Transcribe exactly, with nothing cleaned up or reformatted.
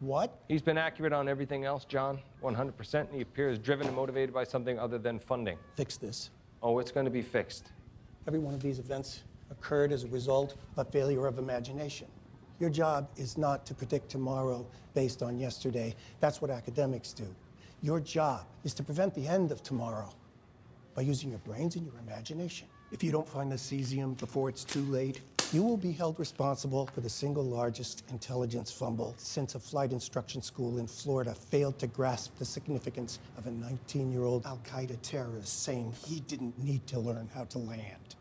What? He's been accurate on everything else, John. one hundred percent, and he appears driven and motivated by something other than funding. Fix this. Oh, it's going to be fixed. Every one of these events occurred as a result of a failure of imagination. Your job is not to predict tomorrow based on yesterday. That's what academics do. Your job is to prevent the end of tomorrow by using your brains and your imagination. If you don't find the cesium before it's too late, you will be held responsible for the single largest intelligence fumble since a flight instruction school in Florida failed to grasp the significance of a nineteen-year-old Al-Qaeda terrorist saying he didn't need to learn how to land.